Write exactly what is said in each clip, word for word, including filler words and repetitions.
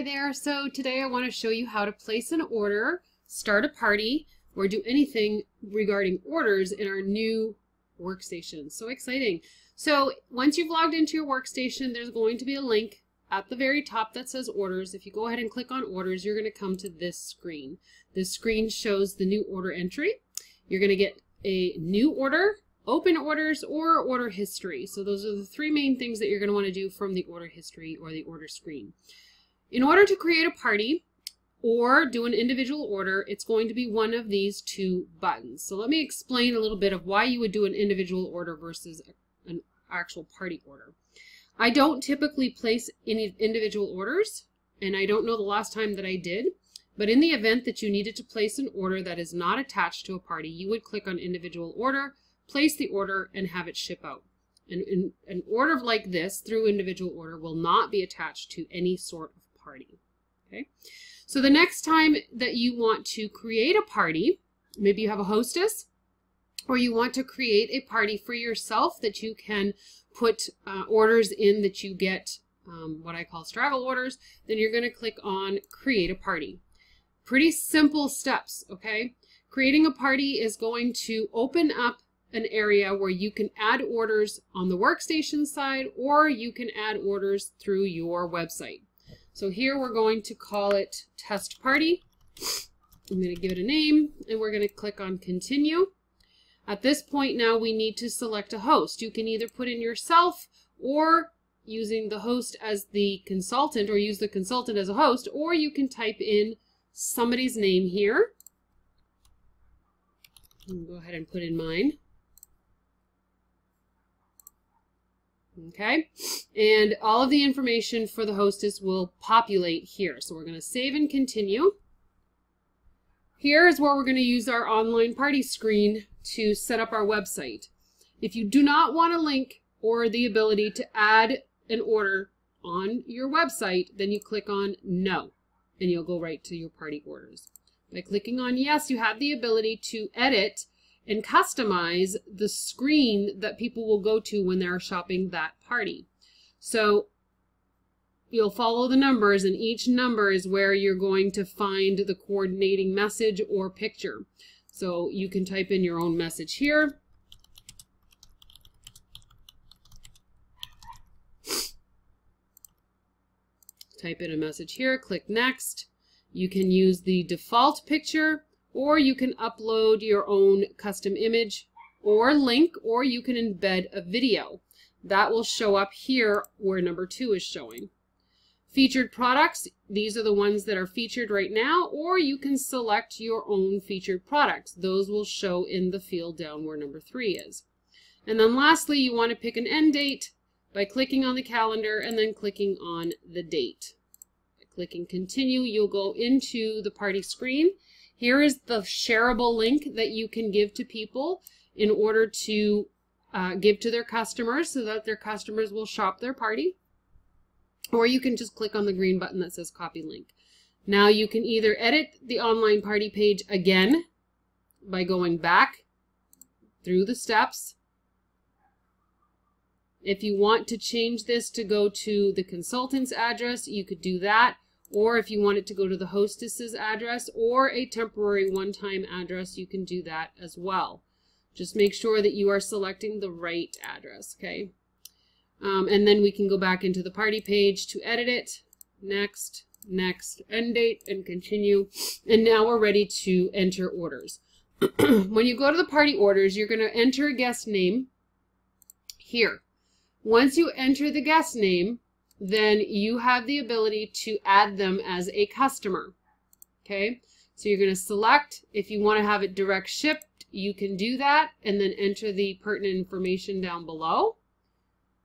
Hi there, so today I want to show you how to place an order, start a party, or do anything regarding orders in our new workstation. So exciting. So once you've logged into your workstation, there's going to be a link at the very top that says orders. If you go ahead and click on orders, you're going to come to this screen. This screen shows the new order entry. You're going to get a new order, open orders, or order history. So those are the three main things that you're going to want to do from the order history or the order screen. In order to create a party or do an individual order, it's going to be one of these two buttons. So let me explain a little bit of why you would do an individual order versus an actual party order. I don't typically place any individual orders, and I don't know the last time that I did, but in the event that you needed to place an order that is not attached to a party, you would click on individual order, place the order, and have it ship out. And an order like this through individual order will not be attached to any sort of party. Okay, so the next time that you want to create a party, maybe you have a hostess or you want to create a party for yourself that you can put uh, orders in that you get um, what I call Straggle orders, then you're going to click on create a party. Pretty simple steps, okay? Creating a party is going to open up an area where you can add orders on the workstation side, or you can add orders through your website. So here we're going to call it test party. I'm going to give it a name, and we're going to click on continue. At this point now we need to select a host. You can either put in yourself, or using the host as the consultant, or use the consultant as a host, or you can type in somebody's name here. I'll go ahead and put in mine. Okay, and all of the information for the hostess will populate here. So we're going to save and continue. Here is where we're going to use our online party screen to set up our website. If you do not want a link or the ability to add an order on your website, then you click on no, and you'll go right to your party orders. By clicking on yes, you have the ability to edit and customize the screen that people will go to when they're shopping that party. So you'll follow the numbers, and each number is where you're going to find the coordinating message or picture. So you can type in your own message here. Type in a message here, click next. You can use the default picture, or you can upload your own custom image or link, or you can embed a video. That will show up here where number two is showing. Featured products, these are the ones that are featured right now, or you can select your own featured products. Those will show in the field down where number three is. And then lastly, you want to pick an end date by clicking on the calendar and then clicking on the date. By clicking continue, you'll go into the party screen. Here is the shareable link that you can give to people in order to uh, give to their customers so that their customers will shop their party. Or you can just click on the green button that says copy link. Now you can either edit the online party page again by going back through the steps. If you want to change this to go to the consultant's address, you could do that. Or if you want it to go to the hostess's address or a temporary one-time address, you can do that as well. Just make sure that you are selecting the right address, okay? Um, and then we can go back into the party page to edit it. Next, next, end date, and continue. And now we're ready to enter orders. When you go to the party orders, you're going to enter a guest name here. Once you enter the guest name, then you have the ability to add them as a customer, okay? So you're going to select, if you want to have it direct shipped, you can do that, and then enter the pertinent information down below,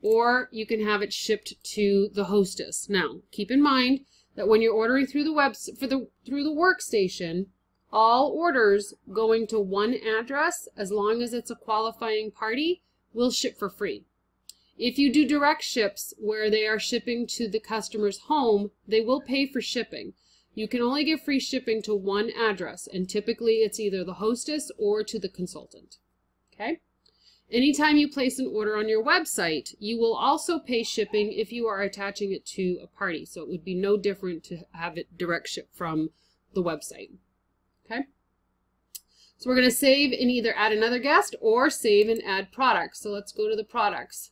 or you can have it shipped to the hostess. Now, keep in mind that when you're ordering through the web, for the, through the workstation, all orders going to one address, as long as it's a qualifying party, will ship for free. If you do direct ships where they are shipping to the customer's home, they will pay for shipping. You can only give free shipping to one address, and typically it's either the hostess or to the consultant. Okay? Anytime you place an order on your website, you will also pay shipping if you are attaching it to a party. So it would be no different to have it direct ship from the website. Okay. So we're going to save and either add another guest or save and add products. So let's go to the products.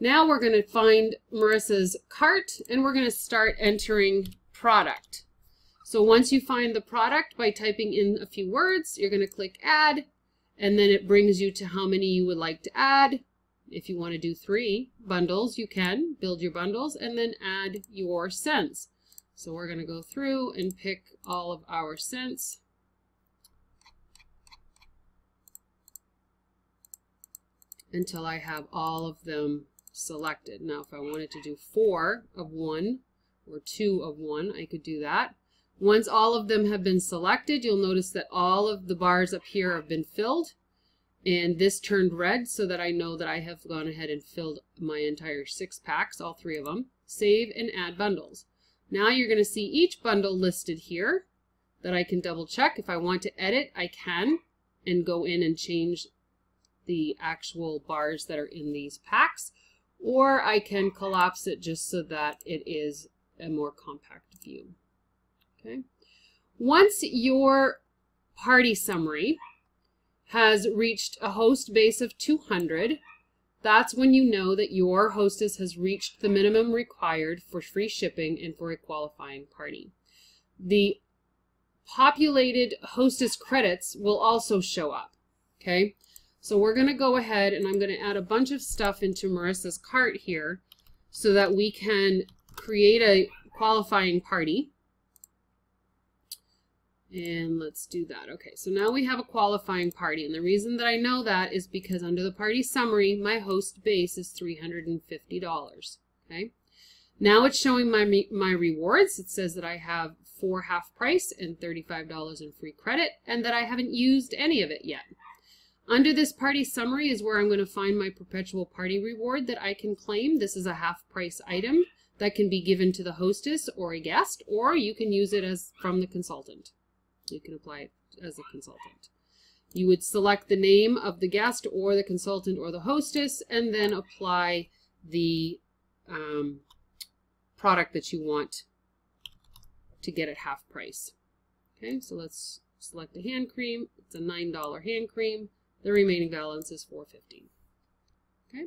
Now we're going to find Marissa's cart and we're going to start entering product. So once you find the product by typing in a few words, you're going to click add, and then it brings you to how many you would like to add. If you want to do three bundles, you can build your bundles and then add your scents. So we're going to go through and pick all of our scents. Until I have all of them selected. Now, if I wanted to do four of one or two of one, I could do that. Once all of them have been selected, you'll notice that all of the bars up here have been filled, and this turned red so that I know that I have gone ahead and filled my entire six packs, all three of them. Save and add bundles. Now you're going to see each bundle listed here that I can double check. If I want to edit, I can and go in and change the actual bars that are in these packs, or I can collapse it just so that it is a more compact view. Okay. Once your party summary has reached a host base of two hundred, that's when you know that your hostess has reached the minimum required for free shipping and for a qualifying party. The populated hostess credits will also show up. Okay. So we're going to go ahead and I'm going to add a bunch of stuff into Marissa's cart here so that we can create a qualifying party. And let's do that. Okay, so now we have a qualifying party, and the reason that I know that is because under the party summary, my host base is three hundred fifty dollars. Okay, now it's showing my my rewards. It says that I have four half price and thirty-five dollars in free credit, and that I haven't used any of it yet. Under this party summary is where I'm going to find my perpetual party reward that I can claim. This is a half price item that can be given to the hostess or a guest, or you can use it as from the consultant. You can apply it as a consultant. You would select the name of the guest or the consultant or the hostess, and then apply the um, product that you want to get at half price. Okay, so let's select a hand cream. It's a nine dollar hand cream. The remaining balance is four dollars and fifty cents. Okay,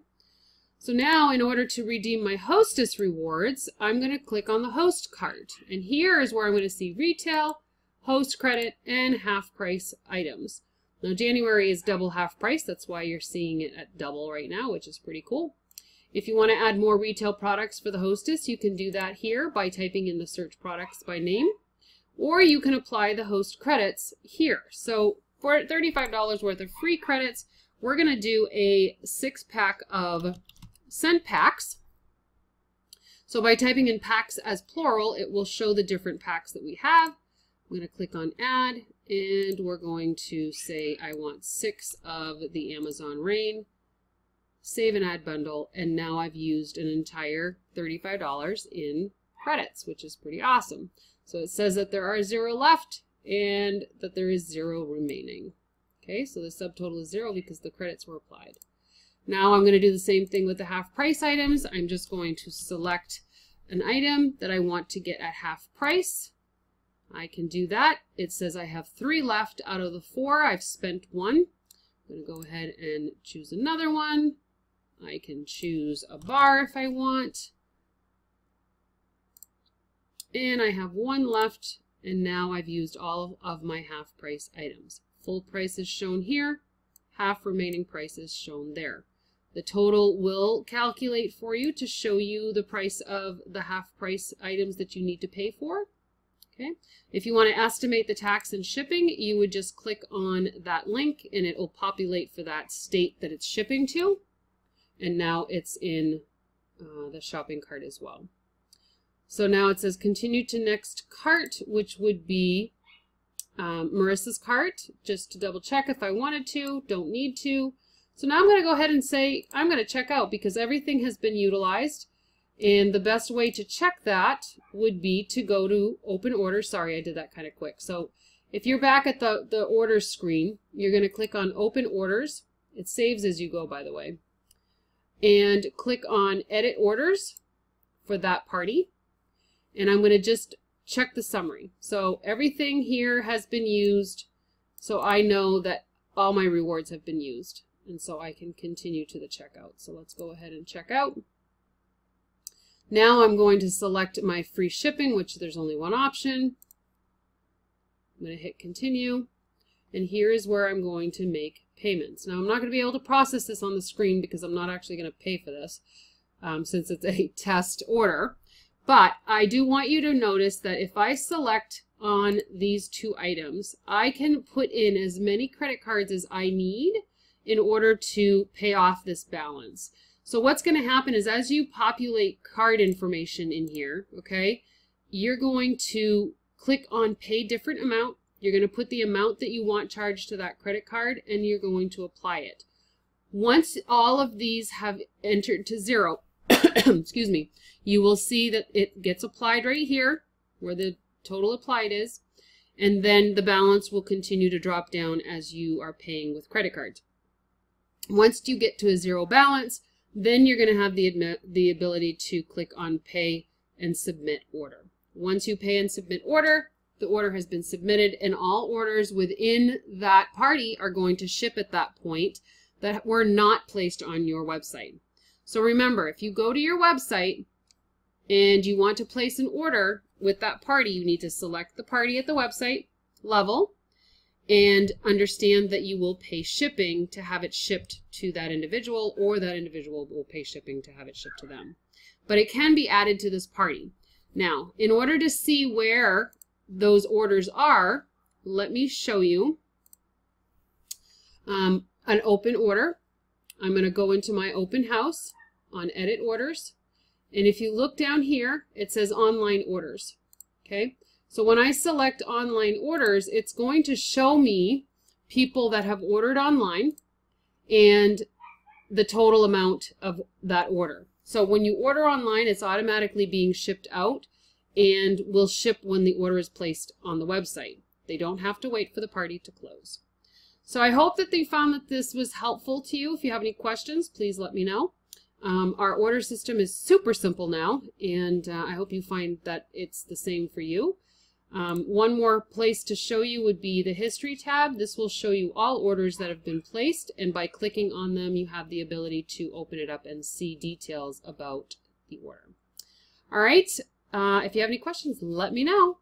so now in order to redeem my hostess rewards, I'm going to click on the host card, and here is where I'm going to see retail, host credit, and half price items. Now January is double half price, that's why you're seeing it at double right now, which is pretty cool. If you want to add more retail products for the hostess, you can do that here by typing in the search products by name, or you can apply the host credits here. So for thirty-five dollars worth of free credits, we're going to do a six pack of scent packs. So by typing in packs as plural, it will show the different packs that we have. I'm going to click on add, and we're going to say I want six of the Amazon Rain. Save and add bundle, and now I've used an entire thirty-five dollars in credits, which is pretty awesome. So it says that there are zero left and that there is zero remaining. Okay, so the subtotal is zero because the credits were applied. Now I'm going to do the same thing with the half price items. I'm just going to select an item that I want to get at half price. I can do that. It says I have three left out of the four. I've spent one. I'm going to go ahead and choose another one. I can choose a bar if I want. And I have one left, and now I've used all of my half price items. Full price is shown here. Half remaining price is shown there. The total will calculate for you to show you the price of the half price items that you need to pay for. Okay. If you want to estimate the tax and shipping, you would just click on that link and it will populate for that state that it's shipping to. And now it's in uh, the shopping cart as well. So now it says continue to next cart, which would be um, Marissa's cart. Just to double check if I wanted to, don't need to. So now I'm going to go ahead and say I'm going to check out because everything has been utilized. And the best way to check that would be to go to open order. Sorry, I did that kind of quick. So if you're back at the, the order screen, you're going to click on open orders. It saves as you go, by the way. And click on Edit Orders for that party. And I'm going to just check the summary. So everything here has been used. So I know that all my rewards have been used. And so I can continue to the checkout. So let's go ahead and check out. Now I'm going to select my free shipping, which there's only one option. I'm going to hit continue. And here is where I'm going to make payments. Now I'm not going to be able to process this on the screen because I'm not actually going to pay for this um, since it's a test order. But I do want you to notice that if I select on these two items, I can put in as many credit cards as I need in order to pay off this balance. So what's going to happen is as you populate card information in here, okay, you're going to click on pay different amount. You're going to put the amount that you want charged to that credit card and you're going to apply it. Once all of these have entered to zero, excuse me, you will see that it gets applied right here where the total applied is, and then the balance will continue to drop down as you are paying with credit cards. Once you get to a zero balance, then you're going to have the, the ability to click on pay and submit order. Once you pay and submit order, the order has been submitted and all orders within that party are going to ship at that point that were not placed on your website. So remember, if you go to your website and you want to place an order with that party, you need to select the party at the website level and understand that you will pay shipping to have it shipped to that individual, or that individual will pay shipping to have it shipped to them. But it can be added to this party. Now, in order to see where those orders are, let me show you um, an open order. I'm going to go into my open house on Edit Orders. And if you look down here, it says Online Orders. Okay. So when I select online orders, it's going to show me people that have ordered online and the total amount of that order. So when you order online, it's automatically being shipped out and will ship when the order is placed on the website. They don't have to wait for the party to close. So I hope that they found that this was helpful to you. If you have any questions, please let me know. Um, our order system is super simple now, and uh, I hope you find that it's the same for you. Um, one more place to show you would be the History tab. This will show you all orders that have been placed, and by clicking on them, you have the ability to open it up and see details about the order. All right, uh, if you have any questions, let me know.